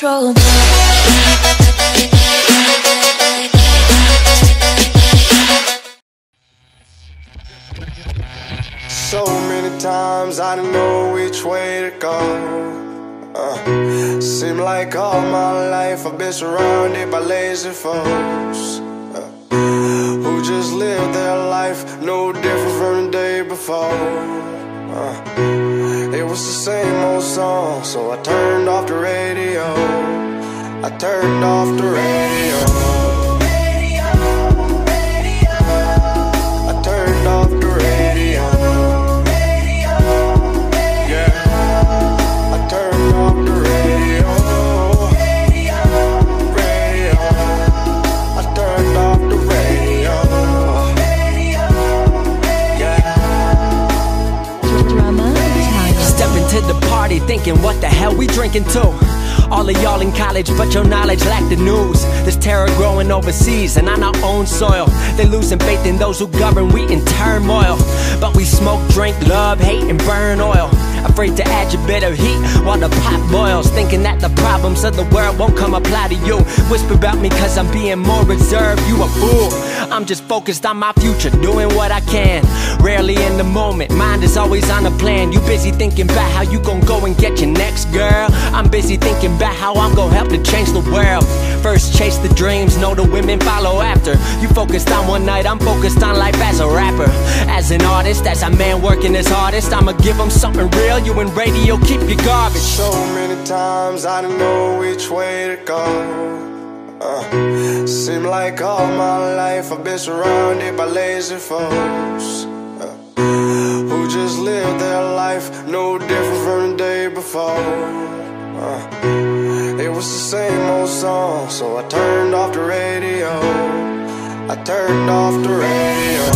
Roll so many times I didn't know which way to go. Seem like all my life I've been surrounded by lazy folks who just live their life no different from the day before. It was the same old song, so I turned off the radio. I turned off the radio. Thinking what the hell we drinking to? All of y'all in college, but your knowledge lack the news. There's terror growing overseas and on our own soil. They losing faith in those who govern, we in turmoil. But we smoke, drink, love, hate, and burn oil. Afraid to add your bit of heat while the pot boils. Thinking that the problems of the world won't come apply to you. Whisper about me cause I'm being more reserved, you a fool. I'm just focused on my future, doing what I can. Rarely in the moment, mind is always on a plan. You busy thinking about how you gon' go and get your next girl. I'm busy thinking about how I'm gon' help to change the world. First chase the dreams, know the women follow after. You focused on one night, I'm focused on life as a rapper. As an artist, as a man working his hardest, I'ma give him something real. You in radio, keep your garbage. So many times I didn't know which way to go. Seem like all my life I've been surrounded by lazy folks who just live their life no different from the day before. It was the same old song, so I turned off the radio. I turned off the radio.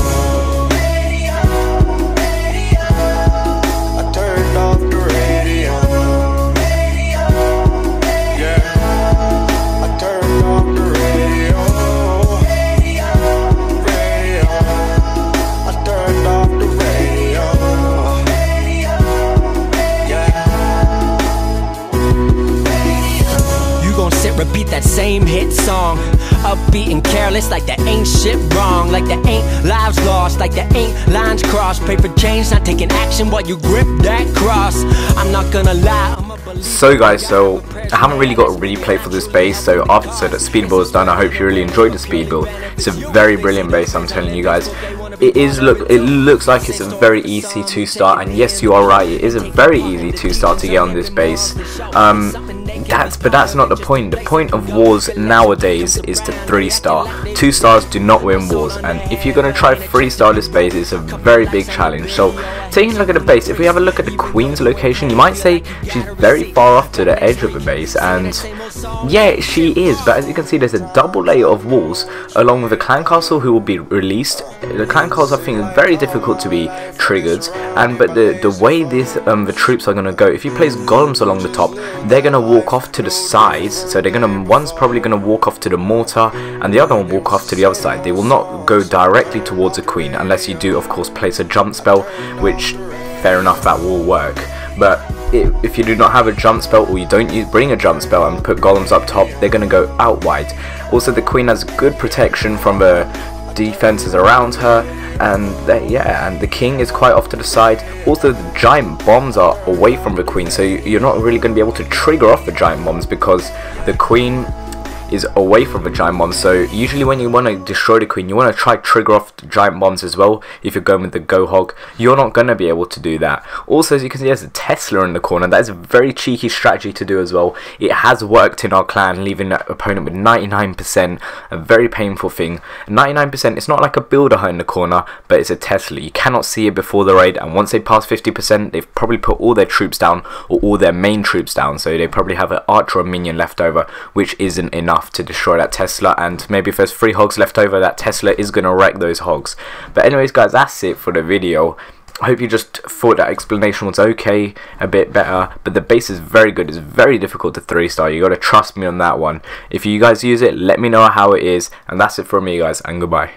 Repeat that same hit song, upbeat and careless, like that ain't shit wrong, like that ain't lives lost, like that ain't lines crossed. Pray for change, not taking action while you grip that cross. I'm not gonna lie. So guys, so I haven't really got a replay for this bass, so after that speedball is done, I hope you really enjoyed the speedball. It's a very brilliant bass, I'm telling you guys. It looks like it's a very easy two-star, and yes, you are right, it is a very easy two-star to get on this bass. But that's not the point. The point of wars nowadays is to 3-star. 2 stars do not win wars, and if you're gonna try 3-star this base, it's a very big challenge. So taking a look at the base, if we have a look at the Queen's location, you might say she's very far off to the edge of the base, and yeah, she is, but as you can see, there's a double layer of walls along with the clan castle who will be released. The clan castle, I think, is very difficult to be triggered, and but the way this the troops are gonna go, if you place golems along the top, they're gonna walk off to the sides, so they're gonna, one's probably gonna walk off to the mortar and the other one walk off to the other side. They will not go directly towards the queen unless you do, of course, place a jump spell, which fair enough, that will work. But if you do not have a jump spell, or you don't bring a jump spell and put golems up top, they're gonna go out wide. Also, the queen has good protection from the defenses around her, and yeah, and the king is quite off to the side. Also, the giant bombs are away from the queen, so you're not really going to be able to trigger off the giant bombs because the queen is away from the giant bombs. So usually when you want to destroy the queen, you want to try trigger off the giant bombs as well. If you're going with the Go Hog, you're not going to be able to do that. Also, as you can see, there's a Tesla in the corner. That is a very cheeky strategy to do as well. It has worked in our clan, leaving that opponent with 99%, a very painful thing. 99%, it's not like a builder in the corner, but it's a Tesla. You cannot see it before the raid, and once they pass 50%, they've probably put all their troops down, or all their main troops down, so they probably have an archer or minion left over, which isn't enough to destroy that Tesla. And maybe if there's 3 hogs left over, that Tesla is gonna wreck those hogs. But anyways guys, that's it for the video. I hope you just thought that explanation was okay, a bit better, but the base is very good. It's very difficult to 3-star. You gotta trust me on that one. If you guys use it, let me know how it is, and that's it from me guys, and goodbye.